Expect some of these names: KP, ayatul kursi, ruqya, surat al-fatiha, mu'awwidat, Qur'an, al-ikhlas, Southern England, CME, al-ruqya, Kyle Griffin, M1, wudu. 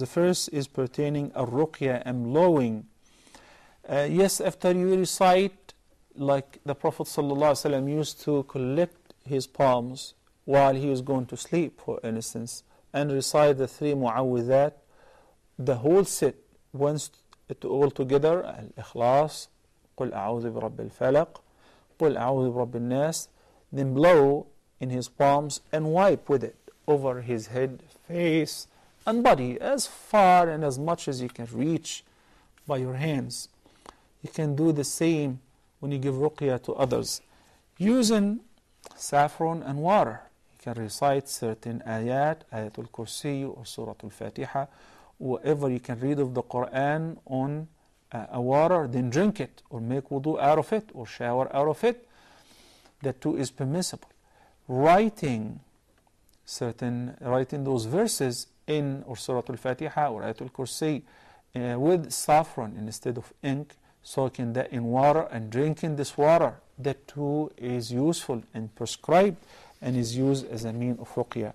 The first is pertaining al-ruqya and blowing. Yes, after you recite, like the Prophet ﷺ used to collect his palms while he was going to sleep, for instance, and recite the 3 mu'awwidat, the whole set, once all together, al-ikhlas, قُلْ أَعُوذُ بِرَبِّ الْفَلَقِ قُلْ أَعُوذُ بِرَبِّ النَّاسِ, then blow in his palms and wipe with it over his head, face, and body, as far and as much as you can reach by your hands. You can do the same when you give ruqya to others. Using saffron and water, you can recite certain ayat, ayatul kursi or surat al-fatiha, whatever you can read of the Qur'an on a water, then drink it, or make wudu out of it, or shower out of it. That too is permissible. Writing those verses in or surat al-fatiha or ayatul kursi with saffron instead of ink, soaking that in water and drinking this water, that too is useful and prescribed and is used as a mean of ruqya.